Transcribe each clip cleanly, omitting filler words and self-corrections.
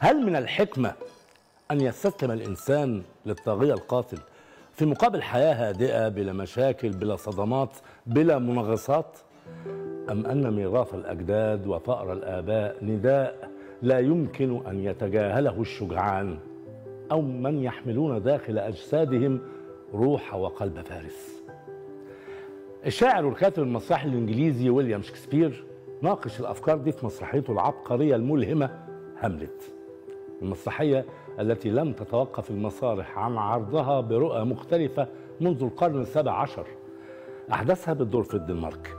هل من الحكمة أن يستسلم الإنسان للطاغية القاتل في مقابل حياة هادئة بلا مشاكل بلا صدمات بلا منغصات؟ أم أن ميراث الأجداد وفأر الآباء نداء لا يمكن أن يتجاهله الشجعان أو من يحملون داخل أجسادهم روح وقلب فارس؟ الشاعر والكاتب المسرحي الإنجليزي ويليام شكسبير ناقش الأفكار دي في مسرحيته العبقرية الملهمة هاملت، المسرحية التي لم تتوقف المسارح عن عرضها برؤى مختلفة منذ القرن السابع عشر. أحداثها بتدور في الدنمارك،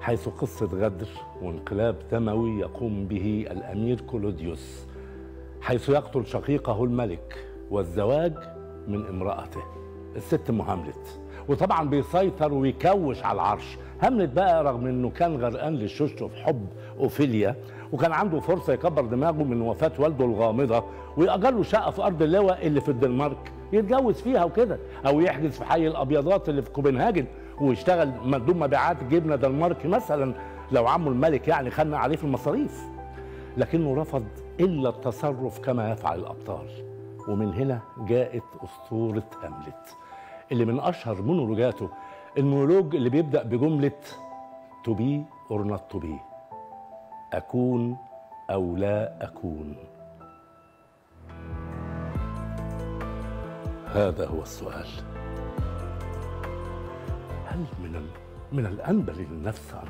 حيث قصة غدر وانقلاب دموي يقوم به الأمير كلوديوس، حيث يقتل شقيقه الملك والزواج من امرأته الست أم هاملت، وطبعا بيسيطر ويكوش على العرش. هاملت بقى رغم انه كان غرقان للشوشو في حب اوفيليا، وكان عنده فرصه يكبر دماغه من وفاه والده الغامضه ويأجر له شقه في ارض اللواء اللي في الدنمارك يتجوز فيها وكده، او يحجز في حي الابيضات اللي في كوبنهاجن ويشتغل مندوب مبيعات جبنه دنماركي مثلا لو عمه الملك يعني خلنا عليه في المصاريف. لكنه رفض الا التصرف كما يفعل الابطال، ومن هنا جاءت اسطوره هاملت اللي من اشهر مونولوجاته المونولوج اللي بيبدا بجمله to be or not to be، اكون او لا اكون. هذا هو السؤال، هل من الانبل للنفس ان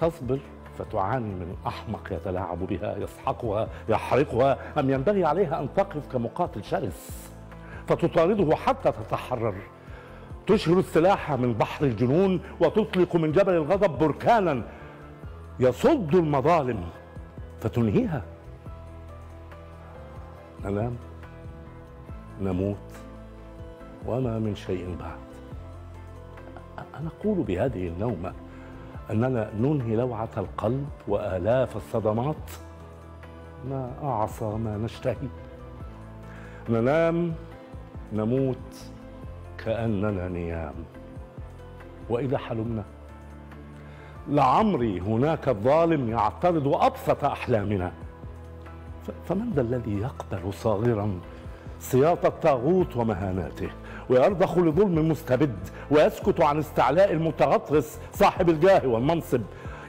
تصبر فتعاني من احمق يتلاعب بها يسحقها يحرقها، ام ينبغي عليها ان تقف كمقاتل شرس فتطارده حتى تتحرر، تشهر السلاح من بحر الجنون وتطلق من جبل الغضب بركانا يصد المظالم فتنهيها؟ ننام نموت وما من شيء بعد. أنا أقول بهذه النومة أننا ننهي لوعة القلب وآلاف الصدمات، ما أعصى ما نشتهي، ننام نموت كأننا نيام. وإذا حلمنا لعمري هناك الظالم يعترض أبسط أحلامنا، فمن ذا الذي يقبل صاغرا سياط الطاغوت ومهاناته ويرضخ لظلم مستبد ويسكت عن استعلاء المتغطرس صاحب الجاه والمنصب،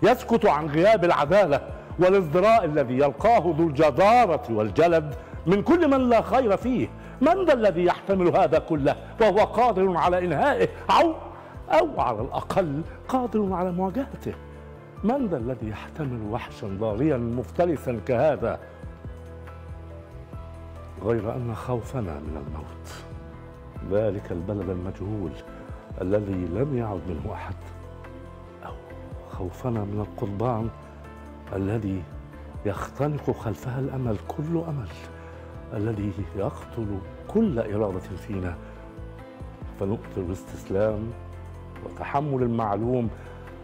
يسكت عن غياب العدالة والازدراء الذي يلقاه ذو الجدارة والجلد من كل من لا خير فيه؟ من ذا الذي يحتمل هذا كله وهو قادر على إنهائه أو على الأقل قادر على مواجهته؟ من ذا الذي يحتمل وحشا ضاريا مفترسا كهذا؟ غير أن خوفنا من الموت، ذلك البلد المجهول الذي لم يعد منه أحد، أو خوفنا من القضبان الذي يختنق خلفها الأمل كل أمل، الذي يقتل كل إرادة فينا، فنؤثر الاستسلام وتحمل المعلوم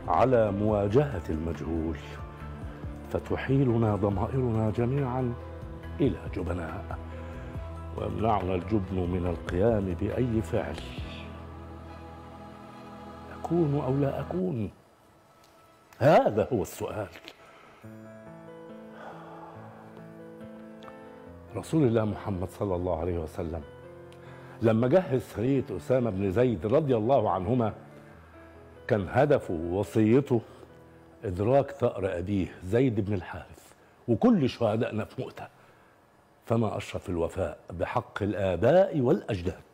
على مواجهة المجهول، فتحيلنا ضمائرنا جميعا إلى جبناء، ويمنعنا الجبن من القيام بأي فعل. أكون أو لا أكون، هذا هو السؤال. رسول الله محمد صلى الله عليه وسلم لما جهز سرية أسامة بن زيد رضي الله عنهما كان هدفه ووصيته إدراك ثأر أبيه زيد بن الحارث وكل شهدائنا في مؤتة، فما أشرف الوفاء بحق الآباء والأجداد.